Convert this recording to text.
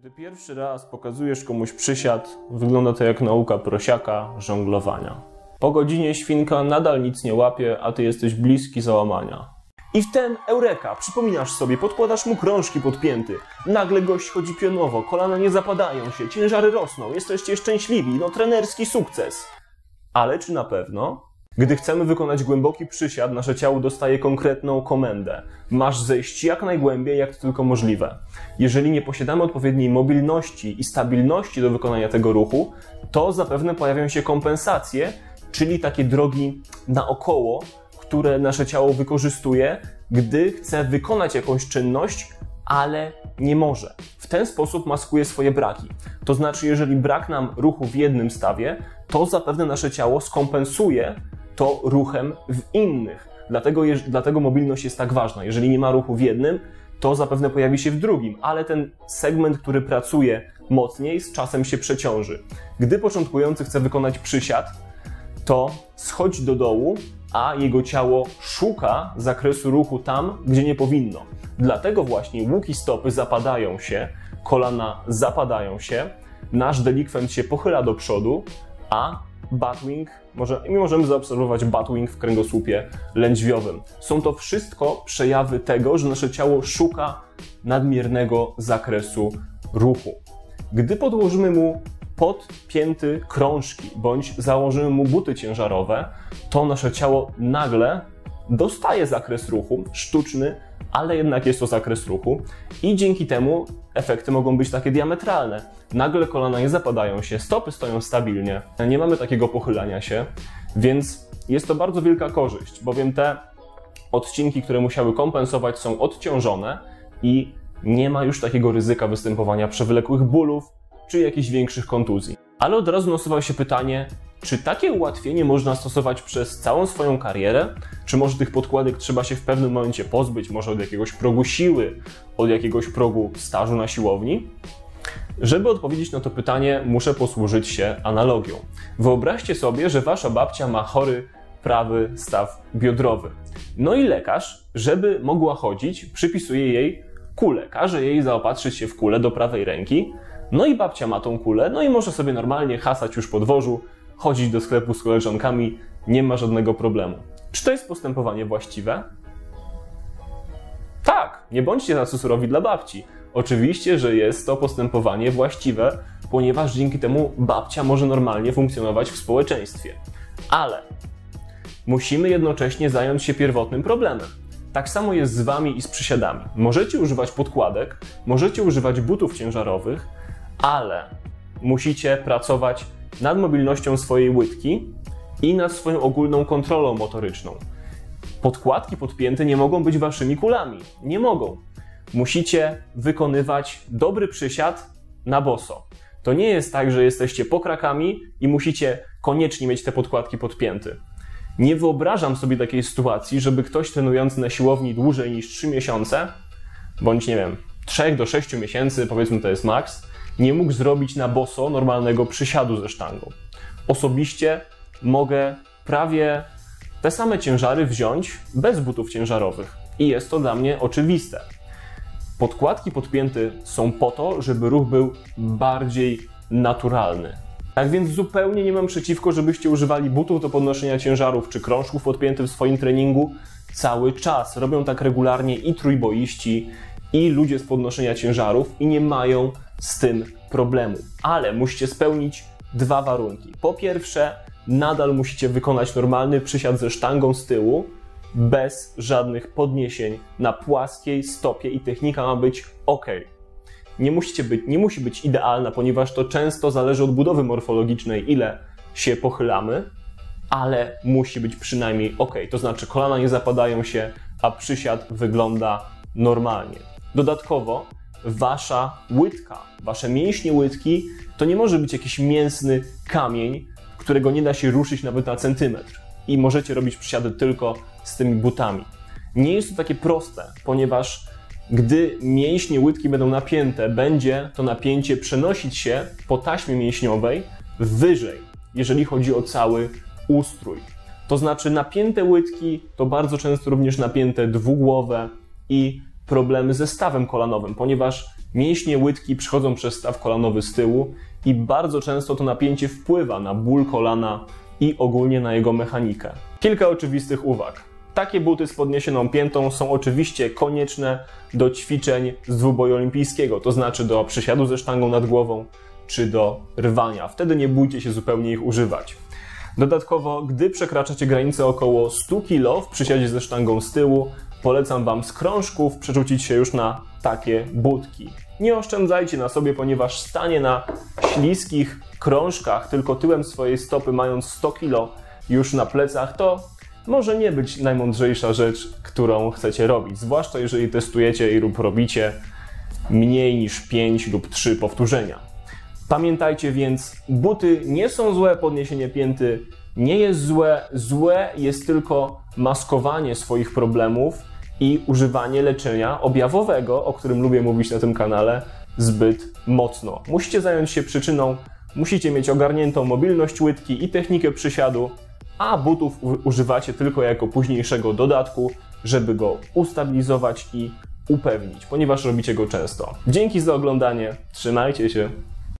Gdy pierwszy raz pokazujesz komuś przysiad, wygląda to jak nauka prosiaka żonglowania. Po godzinie świnka nadal nic nie łapie, a ty jesteś bliski załamania. I wtem eureka, przypominasz sobie, podkładasz mu krążki podpięty. Nagle gość chodzi pionowo, kolana nie zapadają się, ciężary rosną, jesteście szczęśliwi, no trenerski sukces. Ale czy na pewno? Gdy chcemy wykonać głęboki przysiad, nasze ciało dostaje konkretną komendę. Masz zejść jak najgłębiej, jak to tylko możliwe. Jeżeli nie posiadamy odpowiedniej mobilności i stabilności do wykonania tego ruchu, to zapewne pojawią się kompensacje, czyli takie drogi naokoło, które nasze ciało wykorzystuje, gdy chce wykonać jakąś czynność, ale nie może. W ten sposób maskuje swoje braki. To znaczy, jeżeli brak nam ruchu w jednym stawie, to zapewne nasze ciało skompensuje to ruchem w innych. Dlatego mobilność jest tak ważna. Jeżeli nie ma ruchu w jednym, to zapewne pojawi się w drugim, ale ten segment, który pracuje mocniej, z czasem się przeciąży. Gdy początkujący chce wykonać przysiad, to schodzi do dołu, a jego ciało szuka zakresu ruchu tam, gdzie nie powinno. Dlatego właśnie łuki stopy zapadają się, kolana zapadają się, nasz delikwent się pochyla do przodu, a buttwing, my możemy zaobserwować buttwing w kręgosłupie lędźwiowym. Są to wszystko przejawy tego, że nasze ciało szuka nadmiernego zakresu ruchu. Gdy podłożymy mu podpięty krążki bądź założymy mu buty ciężarowe, to nasze ciało nagle dostaje zakres ruchu, sztuczny, ale jednak jest to zakres ruchu i dzięki temu efekty mogą być takie diametralne. Nagle kolana nie zapadają się, stopy stoją stabilnie, nie mamy takiego pochylania się, więc jest to bardzo wielka korzyść, bowiem te odcinki, które musiały kompensować, są odciążone i nie ma już takiego ryzyka występowania przewlekłych bólów czy jakichś większych kontuzji. Ale od razu nasuwa się pytanie, czy takie ułatwienie można stosować przez całą swoją karierę? Czy może tych podkładek trzeba się w pewnym momencie pozbyć, może od jakiegoś progu siły, od jakiegoś progu stażu na siłowni? Żeby odpowiedzieć na to pytanie, muszę posłużyć się analogią. Wyobraźcie sobie, że wasza babcia ma chory prawy staw biodrowy. No i lekarz, żeby mogła chodzić, przypisuje jej kulę. Każe jej zaopatrzyć się w kulę do prawej ręki. No i babcia ma tą kulę, no i może sobie normalnie hasać już po dworzu, chodzić do sklepu z koleżankami, nie ma żadnego problemu. Czy to jest postępowanie właściwe? Tak, nie bądźcie tacy surowi dla babci. Oczywiście, że jest to postępowanie właściwe, ponieważ dzięki temu babcia może normalnie funkcjonować w społeczeństwie. Ale musimy jednocześnie zająć się pierwotnym problemem. Tak samo jest z wami i z przysiadami. Możecie używać podkładek, możecie używać butów ciężarowych, ale musicie pracować nad mobilnością swojej łydki i nad swoją ogólną kontrolą motoryczną. Podkładki podpięte nie mogą być waszymi kulami. Nie mogą. Musicie wykonywać dobry przysiad na boso. To nie jest tak, że jesteście pokrakami i musicie koniecznie mieć te podkładki podpięte. Nie wyobrażam sobie takiej sytuacji, żeby ktoś trenujący na siłowni dłużej niż 3 miesiące, bądź nie wiem, 3 do 6 miesięcy, powiedzmy to jest maks, nie mógł zrobić na boso normalnego przysiadu ze sztangą. Osobiście mogę prawie te same ciężary wziąć bez butów ciężarowych i jest to dla mnie oczywiste. Podkładki podpięte są po to, żeby ruch był bardziej naturalny. Tak więc zupełnie nie mam przeciwko, żebyście używali butów do podnoszenia ciężarów czy krążków podpiętych w swoim treningu cały czas. Robią tak regularnie i trójboiści, i ludzie z podnoszenia ciężarów i nie mają z tym problemu. Ale musicie spełnić dwa warunki. Po pierwsze, nadal musicie wykonać normalny przysiad ze sztangą z tyłu, bez żadnych podniesień na płaskiej stopie i technika ma być ok. Nie musi być idealna, ponieważ to często zależy od budowy morfologicznej, ile się pochylamy, ale musi być przynajmniej ok. To znaczy kolana nie zapadają się, a przysiad wygląda normalnie. Dodatkowo wasza łydka, wasze mięśnie łydki to nie może być jakiś mięsny kamień, którego nie da się ruszyć nawet na centymetr i możecie robić przysiady tylko z tymi butami. Nie jest to takie proste, ponieważ gdy mięśnie łydki będą napięte, będzie to napięcie przenosić się po taśmie mięśniowej wyżej, jeżeli chodzi o cały ustrój. To znaczy napięte łydki to bardzo często również napięte dwugłowe i problemy ze stawem kolanowym, ponieważ mięśnie łydki przechodzą przez staw kolanowy z tyłu i bardzo często to napięcie wpływa na ból kolana i ogólnie na jego mechanikę. Kilka oczywistych uwag. Takie buty z podniesioną piętą są oczywiście konieczne do ćwiczeń z dwuboju olimpijskiego, to znaczy do przysiadu ze sztangą nad głową czy do rwania. Wtedy nie bójcie się zupełnie ich używać. Dodatkowo, gdy przekraczacie granicę około 100 kg w przysiadzie ze sztangą z tyłu, polecam Wam z krążków przerzucić się już na takie budki. Nie oszczędzajcie na sobie, ponieważ stanie na śliskich krążkach tylko tyłem swojej stopy, mając 100 kg już na plecach, to może nie być najmądrzejsza rzecz, którą chcecie robić, zwłaszcza jeżeli testujecie i lub robicie mniej niż 5 lub 3 powtórzenia. Pamiętajcie więc, buty nie są złe, podniesienie pięty nie jest złe, złe jest tylko maskowanie swoich problemów i używanie leczenia objawowego, o którym lubię mówić na tym kanale, zbyt mocno. Musicie zająć się przyczyną, musicie mieć ogarniętą mobilność łydki i technikę przysiadu, a butów używacie tylko jako późniejszego dodatku, żeby go ustabilizować i upewnić, ponieważ robicie go często. Dzięki za oglądanie, trzymajcie się!